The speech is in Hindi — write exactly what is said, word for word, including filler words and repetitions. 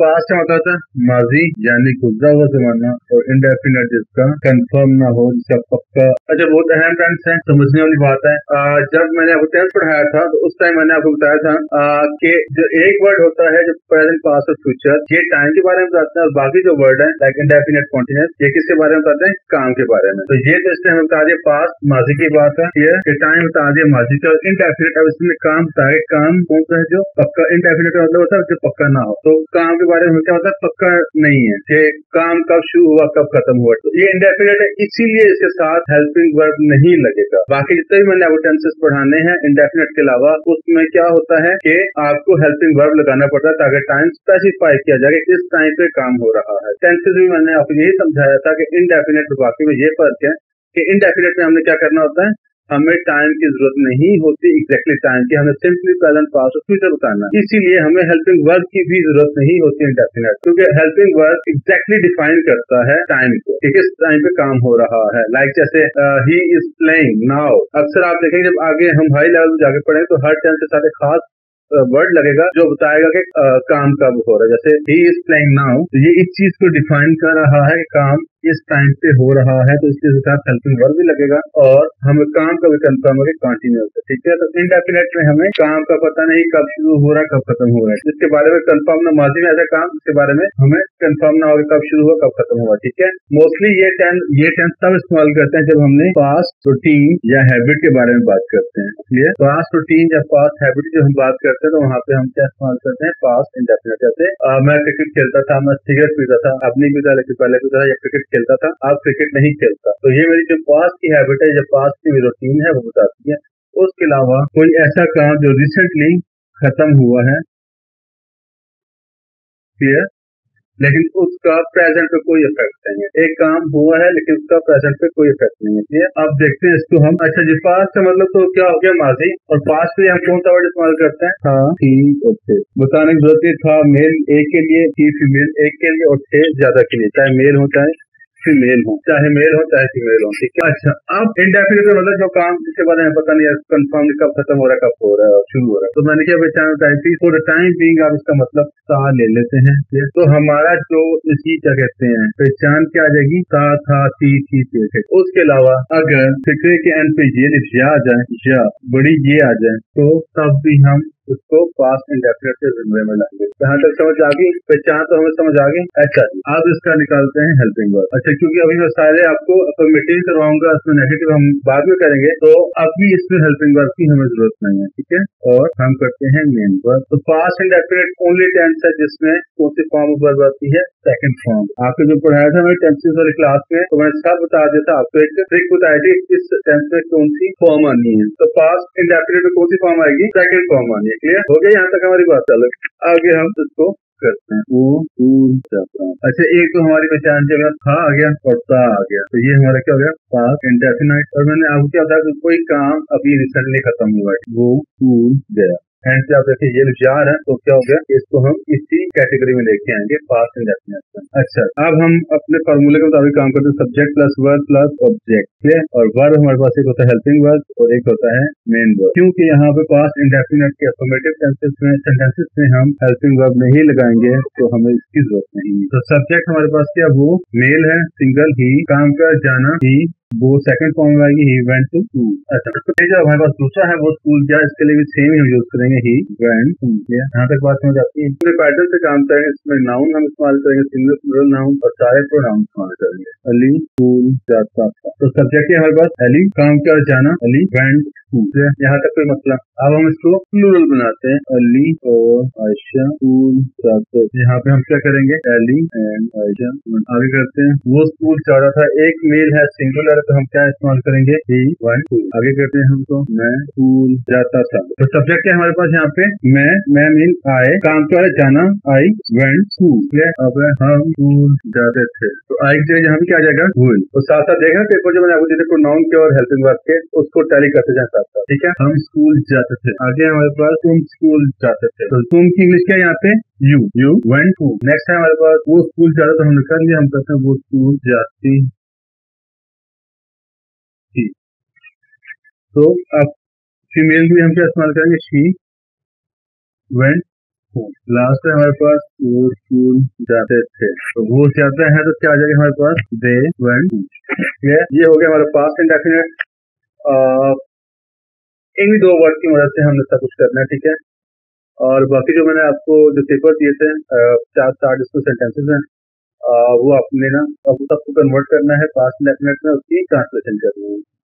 पास्ट होता था माजी यानी गुजरा हुआ जमाना और इंडेफिनेट जिसका कंफर्म ना हो, जिसका पक्का। अच्छा, बहुत अहम टर्म्स हैं, समझने वाली बात है। आ, जब मैंने आपको टेंस पढ़ाया था तो उस टाइम मैंने आपको बताया था आ, कि जो एक वर्ड होता है जो प्रेजेंट पास्ट और फ्यूचर ये टाइम के बारे में बताते हैं और बाकी जो वर्ड है लाइक इंडेफिनेट कॉन्टिन्यूअस ये किसके बारे में बताते हैं, काम के बारे में। तो ये तो इसने हमें बता दिया पास्ट माजी की बात है, ये टाइम बता दिया माजी का। इंडेफिनेट अब इसमें काम बताया, काम कौन सा है जो पक्का, इंडेफिनेट मतलब होता है जो पक्का ना हो। तो काम के बारे में क्या होता है, पक्का नहीं है कि काम कब शुरू हुआ कब खत्म हुआ। तो ये इंडेफिनेट है, इसीलिए इसके साथ हेल्पिंग वर्ब नहीं लगेगा। बाकी जितने भी मैंने आपको टेंसेस पढ़ाने हैं इंडेफिनेट के अलावा उसमें क्या होता है कि आपको हेल्पिंग वर्ब लगाना पड़ता है ताकि टाइम स्पेसिफाई किया जाए कि इस टाइम पे काम हो रहा है। टेंसेस भी मैंने आपको यही समझाया था कि इंडेफिनेट और बाकी में ये फर्क है कि इंडेफिनेट में हमने क्या करना होता है, हमें टाइम की जरूरत नहीं होती एक्जैक्टली टाइम की, हमें सिंपली प्रेजेंट पास्ट और फ्यूचर बताना। इसीलिए हमें हेल्पिंग वर्ब की भी जरूरत नहीं होती इंडेफिनेट, क्योंकि हेल्पिंग वर्ब एक्जैक्टली डिफाइन करता है टाइम को, किस टाइम पे काम हो रहा है। लाइक जैसे ही इज प्लेइंग नाउ, अक्सर आप देखेंगे जब आगे हम हाई लेवल में जाके पढ़ेंगे तो हर टेंस के साथ एक खास वर्ड लगेगा जो बताएगा कि आ, काम कब हो रहा है। जैसे ही इज प्लेइंग नाउ, तो ये इस चीज को डिफाइन कर रहा है कि काम इस टाइम पे हो रहा है, तो इसके साथ हेल्पिंग वर्ब भी लगेगा और हमें काम का भी कंफर्म होगा कंटिन्यूअस है, ठीक है। तो इंडेफिनेट में हमें काम का पता नहीं कब शुरू हो रहा है कब खत्म हो रहा है, इसके बारे में कंफर्म ना, माजी में ऐसा काम इसके बारे में हमें कंफर्म ना होगा कब शुरू हुआ कब खत्म हुआ, ठीक है। मोस्टली ये टेंस ये टेंस तब इस्तेमाल करते हैं जब हमने पास्ट रूटीन या हैबिट के बारे में बात करते हैं। इसलिए पास्ट रूटीन या पास्ट हैबिट जो हम बात करते हैं तो वहाँ पे हम क्या इस्तेमाल करते हैं, पास्ट इंडेफिनेट करते हैं। मैं क्रिकेट खेलता था, मैं सिगरेट पीता था, अब नहीं पीता लेकिन पहले पीता था, या क्रिकेट खेलता था आप क्रिकेट नहीं खेलता। तो ये मेरी जो पास्ट की हैबिट है, जो पास्ट की मेरी रूटीन है वो बताती है। उसके अलावा कोई ऐसा काम जो रिसेंटली खत्म हुआ है, क्लियर, लेकिन उसका प्रेजेंट पे कोई इफेक्ट नहीं है। एक काम हुआ है लेकिन उसका प्रेजेंट पे कोई इफेक्ट नहीं है। अब देखते हैं इसको हम। अच्छा जी, पास्ट का मतलब तो क्या हो गया, माजी, और पास्ट में हम कौन सा वर्ड इस्तेमाल करते हैं, था, थी और थे। बताने की जरूरत नहीं, था मेल एक के लिए, थी फीमेल एक के लिए और थे ज्यादा के लिए, चाहे मेल हो चाहे फीमेल हो, चाहे मेल हो चाहे फीमेल हो, ठीक है। अच्छा, अब इंडेफिनेट मतलब जो काम जिसके बारे में पता नहीं कंफर्म कब खत्म हो रहा है कब हो रहा है शुरू हो रहा है। तो मैंने क्या बेचारा टाइम बीइंग, आप इसका मतलब सा ले लेते हैं, तो हमारा जो इसकी क्या कहते हैं पहचान क्या आ जाएगी, सा था ती थी थे। उसके अलावा अगर फिक्रे के एंड पे ये लिख या आ जाए या बड़ी ये आ जाए तो तब भी हम उसको पास्ट इंडेफिनेट के जुमले में लाएंगे। जहाँ तक समझ आ गई, पहचान तो हमें समझ आ गई। अच्छा, अब इसका निकालते हैं हेल्पिंग वर्ब। अच्छा, क्योंकि अभी मैं सारे आपको अफर्मेटिव करवाऊंगा, इसमें नेगेटिव हम बाद में करेंगे, तो अभी इसमें हेल्पिंग वर्ब की हमें जरूरत नहीं है, ठीक है। और हम करते हैं मेन वर्ब। तो पास्ट इंडेफिनेट ओनली टेंस है जिसमें कौन सी फॉर्म वर्ब आती है, सेकंड फॉर्म। आपको जो पढ़ाया था मेरे टेंसेस वाली क्लास में तो मैंने सब बता दिया था, आपको एक ट्रिक बताई थी इस टेंस में कौन सी फॉर्म आनी है। तो पास्ट इंडेफिनेट में कौन सी फॉर्म आएगी, सेकंड फॉर्म आनी है, क्लियर हो गया। यहाँ तक हमारी बात चल रही, आगे हम इसको करते हैं वो टू। अच्छा, एक तो हमारी पहचान जगह था आ गया और सा आ गया, तो ये हमारा क्या हो गया, पास्ट इंडेफिनेट। और मैंने आपको क्या बताया कि कोई काम अभी रिसेंटली खत्म हुआ है, वो टूल गया। एंड से आप देखिए ये विचार है, तो क्या हो गया, इसको हम इसी कैटेगरी में लेके आएंगे पास्ट इंडेफिनेट। अच्छा, अब हम अपने फार्मूले के मुताबिक काम करते हैं, subject plus verb plus object, और वर्ब हमारे पास एक होता है हेल्पिंग वर्ब और एक होता है मेन वर्ब। क्योंकि यहाँ पे पास्ट इंडेफिनेट के अफर्मेटिव टेंसेस में सेंटेंसेस में हम हेल्पिंग वर्ब नहीं लगाएंगे तो हमें इसकी जरूरत नहीं है। तो सब्जेक्ट हमारे पास क्या, वो मेल है सिंगल ही, काम का जाना ही, वो सेकंड फॉर्म में आएगी, ही वेंट टू स्कूल। अच्छा, जो हमारे पास दूसरा है वो स्कूल गया, इसके लिए भी सेम ही हम यूज करेंगे, ही वेंट टू। यहाँ तक बात समझ आती है। पूरे पैटर्न से काम करेंगे, इसमें नाउन हम इस्तेमाल करेंगे, सिंगल प्लूरल नाउन, और सारे प्रोनाउन इस्तेमाल करेंगे, अली स्कूल जाता था। तो सब्जेक्ट हमारे पास अली, काम का जाना अली, वेंट टू, यहाँ तक कोई मसला। अब हम इसको प्लूरल बनाते हैं, अली और आयशा स्कूल जाते। यहाँ पे हम क्या करेंगे, अली एंड आयशा। आगे करते हैं, वो स्कूल जा रहा था, एक मेल है सिंगुलर, तो हम क्या इस्तेमाल करेंगे, ही वन टू। आगे करते हैं हमको, मैं स्कूल जाता था। तो सब्जेक्ट है हमारे पास यहाँ पे मैं, मैं मीन आए, काम का जाना आई वेंट टू, अब हम स्कूल जाते थे। तो आई की जगह यहाँ पे क्या आ जाएगा, हुई। और साथ साथ देखना पेपर जो मैंने आपको दिया प्रोनाउन के और हेल्पिंग वर्ब के, उसको टैली करते जाए साथ साथ, ठीक है। हम स्कूल जाते थे, आगे हमारे पास तुम स्कूल जाते थे, तो तुम की इंग्लिश क्या है यहाँ पे, you you went to. Next है हमारे पास वो स्कूल जाता था, हमने कर लिया, हम कहते हैं वो स्कूल जाती। तो अब फीमेल भी हम क्या इस्तेमाल करेंगे, शी वेंट लास्ट में हमारे पास वो स्कूल जाते थे, तो वो जाते हैं तो क्या आ जाएगा हमारे पास दे वेंट। ठीक है, ये हो गया हमारा पास्ट इंडेफिनिट। इन दो वर्ड की मदद से हमने सब कुछ करना है। ठीक है, और बाकी जो मैंने आपको जो पेपर दिए थे चार चार इसको सेंटेंसेस हैं, वो आपने ना अब सबको कन्वर्ट करना है पास्ट इंडेफिनिट में, उसकी ट्रांसलेशन करनी है।